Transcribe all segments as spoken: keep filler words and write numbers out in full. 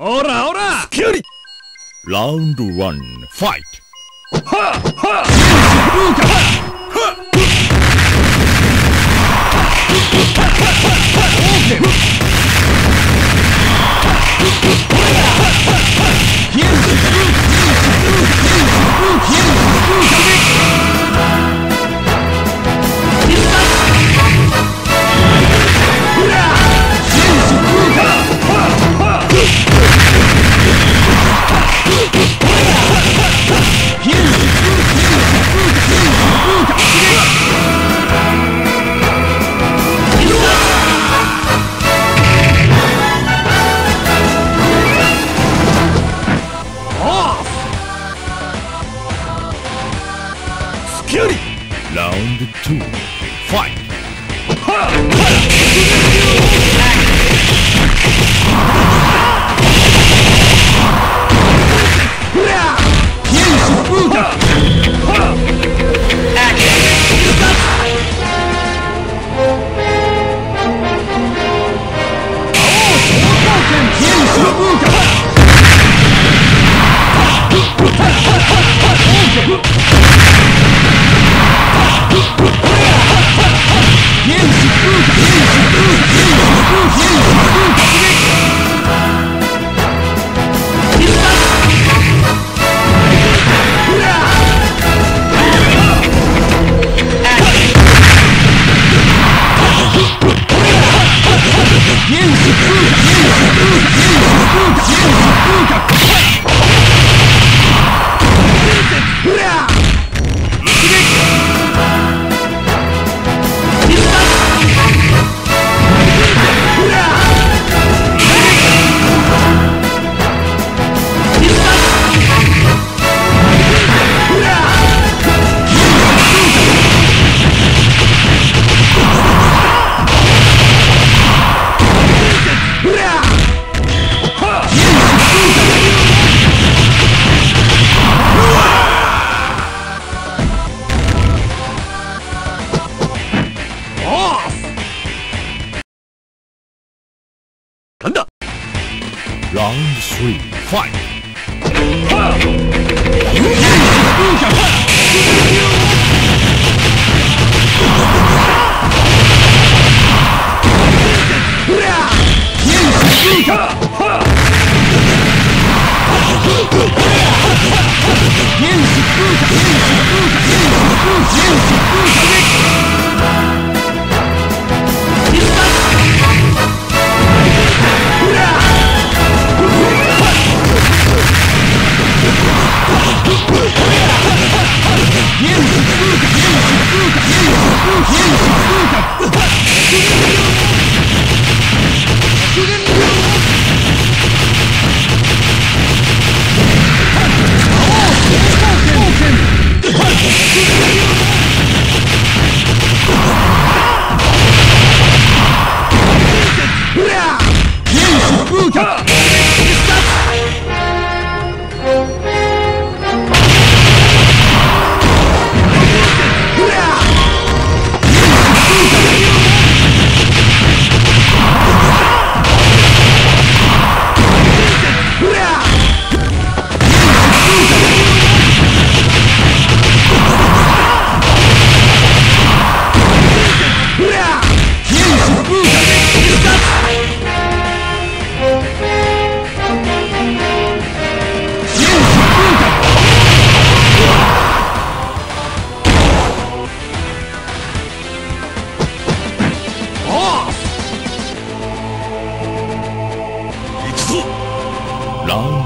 Ora, ora! Security! Round one, fight! Ha! Ha! Round two, fight! Round three, fight! Round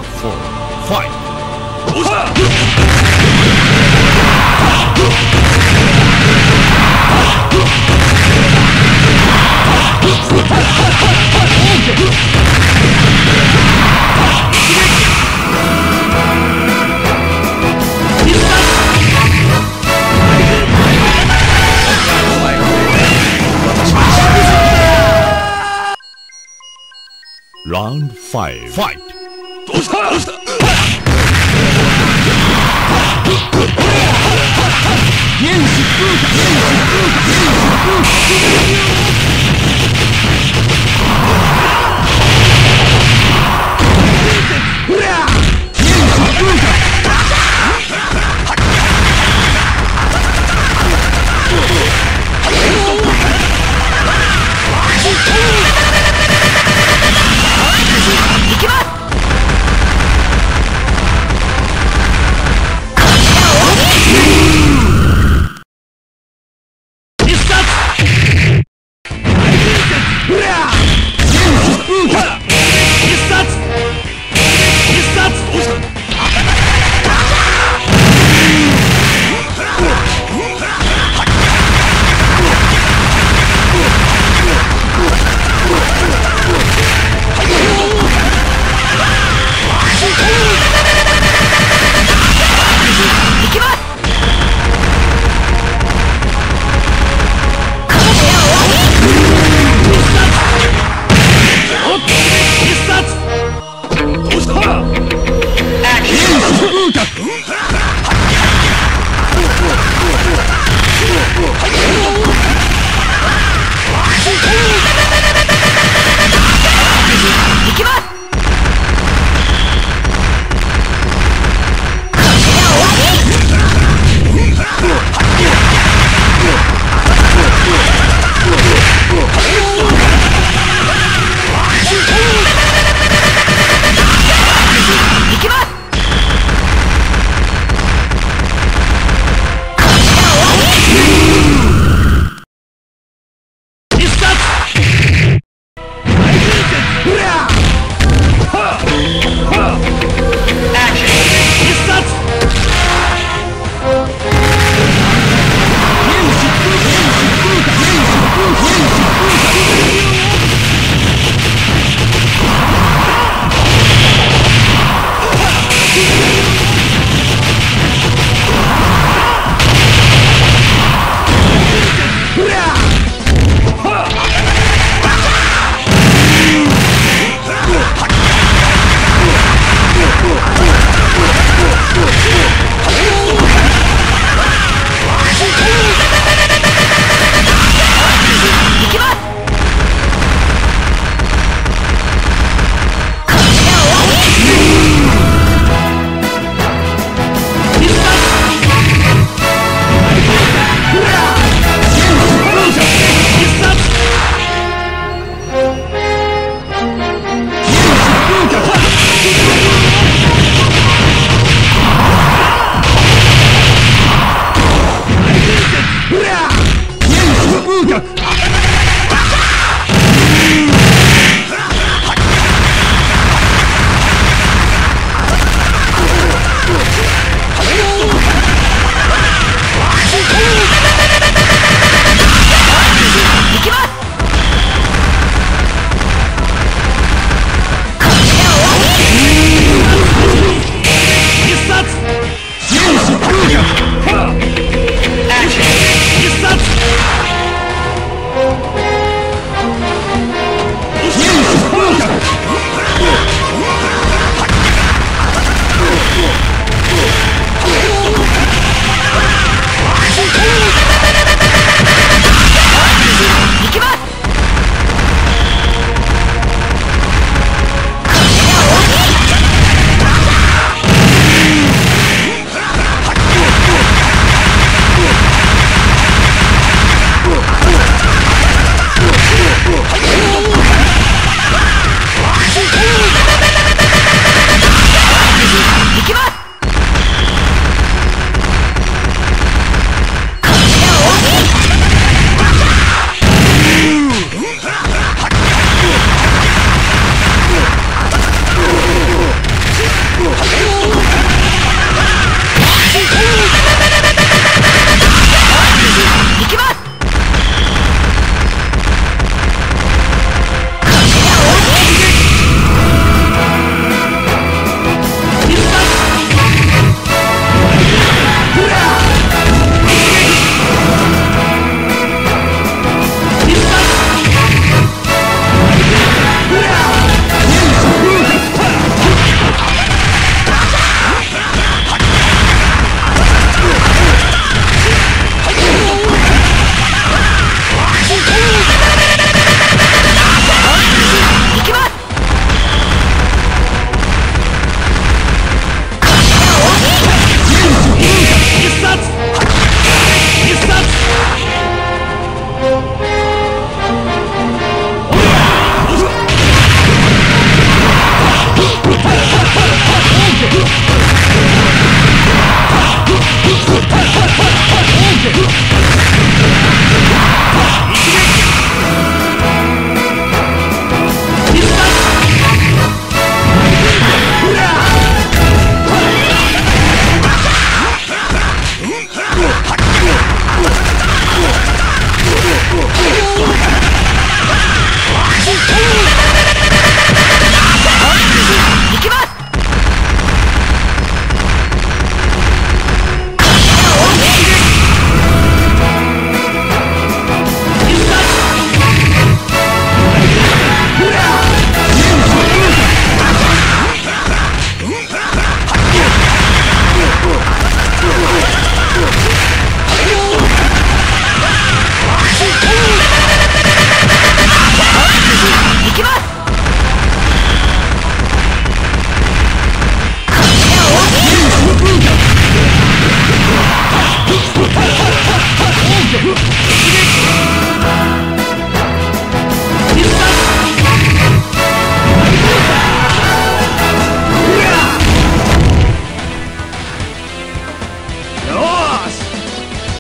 four, fight! Round five, fight! Yes,